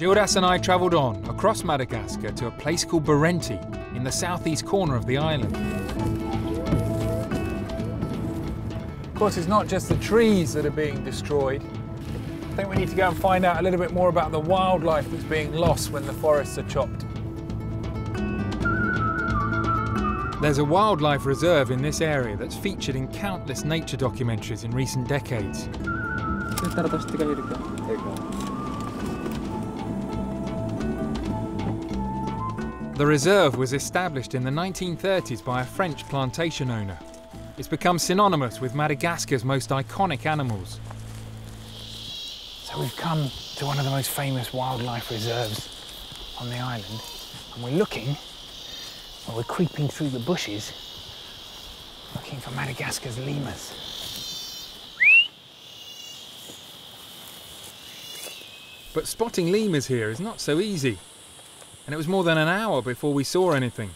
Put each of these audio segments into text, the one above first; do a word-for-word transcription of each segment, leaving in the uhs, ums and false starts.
Gildas and I travelled on across Madagascar to a place called Berenty in the southeast corner of the island. Of course, it's not just the trees that are being destroyed. I think we need to go and find out a little bit more about the wildlife that's being lost when the forests are chopped. There's a wildlife reserve in this area that's featured in countless nature documentaries in recent decades. The reserve was established in the nineteen thirties by a French plantation owner. It's become synonymous with Madagascar's most iconic animals. So we've come to one of the most famous wildlife reserves on the island, and we're looking. Well, we're creeping through the bushes, looking for Madagascar's lemurs. But spotting lemurs here is not so easy, and it was more than an hour before we saw anything.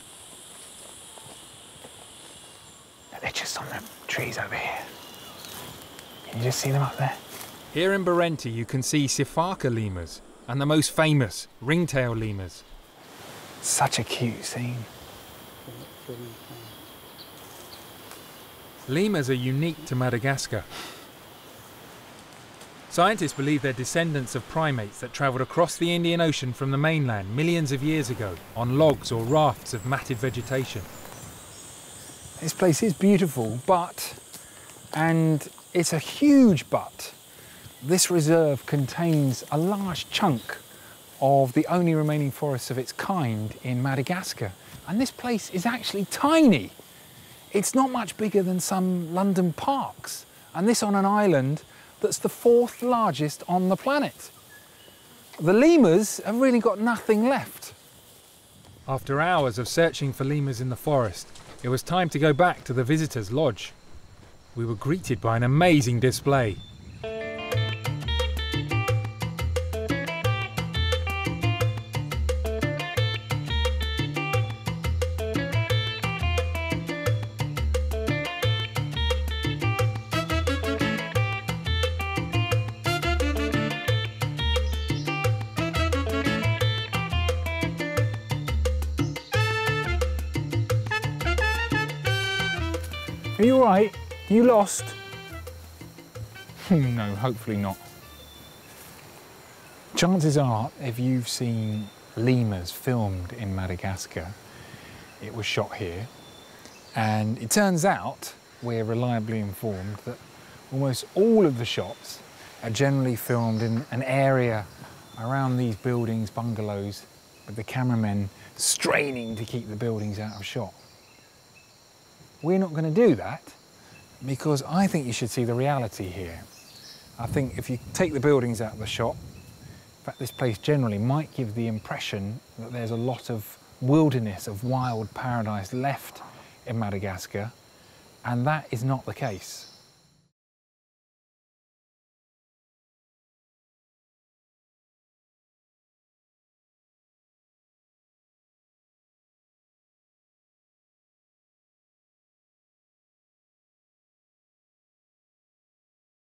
They're just on the trees over here. Can you just see them up there? Here in Berenty, you can see sifaka lemurs and the most famous ringtail lemurs. Such a cute scene. Lemurs are unique to Madagascar. Scientists believe they're descendants of primates that travelled across the Indian Ocean from the mainland millions of years ago on logs or rafts of matted vegetation. This place is beautiful, but, and it's a huge but, this reserve contains a large chunk of the only remaining forests of its kind in Madagascar. And this place is actually tiny. It's not much bigger than some London parks, and this on an island that's the fourth largest on the planet. The lemurs have really got nothing left. After hours of searching for lemurs in the forest, it was time to go back to the visitors' lodge. We were greeted by an amazing display. Are you all right? You lost? No, hopefully not. Chances are, if you've seen lemurs filmed in Madagascar, it was shot here. And it turns out, we're reliably informed, that almost all of the shots are generally filmed in an area around these buildings, bungalows, with the cameramen straining to keep the buildings out of shot. We're not going to do that, because I think you should see the reality here. I think if you take the buildings out of the shot, in fact, this place generally might give the impression that there's a lot of wilderness, of wild paradise left in Madagascar, and that is not the case.